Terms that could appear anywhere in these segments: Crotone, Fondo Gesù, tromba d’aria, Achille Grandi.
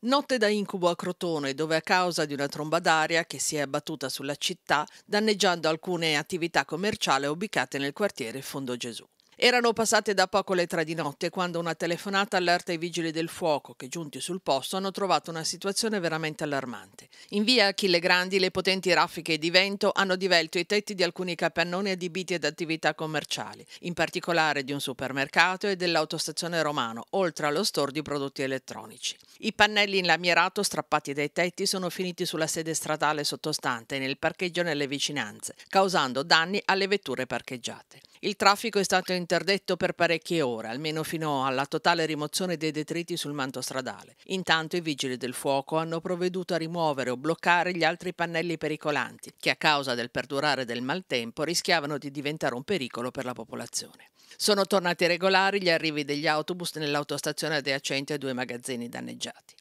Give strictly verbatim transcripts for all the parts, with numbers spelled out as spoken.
Notte da incubo a Crotone, dove a causa di una tromba d'aria che si è abbattuta sulla città, danneggiando alcune attività commerciali ubicate nel quartiere Fondo Gesù. Erano passate da poco le tre di notte quando una telefonata allerta i vigili del fuoco che, giunti sul posto, hanno trovato una situazione veramente allarmante. In via Achille Grandi le potenti raffiche di vento hanno divelto i tetti di alcuni capannoni adibiti ad attività commerciali, in particolare di un supermercato e dell'autostazione Romano, oltre allo store di prodotti elettronici. I pannelli in lamierato strappati dai tetti sono finiti sulla sede stradale sottostante e nel parcheggio nelle vicinanze, causando danni alle vetture parcheggiate. Il traffico è stato interdetto per parecchie ore, almeno fino alla totale rimozione dei detriti sul manto stradale. Intanto i vigili del fuoco hanno provveduto a rimuovere o bloccare gli altri pannelli pericolanti, che a causa del perdurare del maltempo rischiavano di diventare un pericolo per la popolazione. Sono tornati regolari gli arrivi degli autobus nell'autostazione adiacente ai due magazzini danneggiati.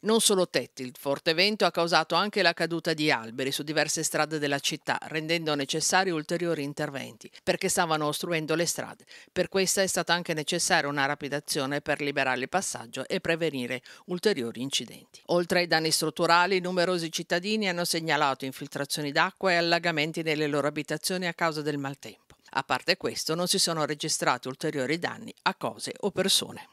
Non solo tetti, il forte vento ha causato anche la caduta di alberi su diverse strade della città, rendendo necessari ulteriori interventi, perché stavano ostruendo le strade. Per questa è stata anche necessaria una rapida azione per liberare il passaggio e prevenire ulteriori incidenti. Oltre ai danni strutturali, numerosi cittadini hanno segnalato infiltrazioni d'acqua e allagamenti nelle loro abitazioni a causa del maltempo. A parte questo, non si sono registrati ulteriori danni a cose o persone.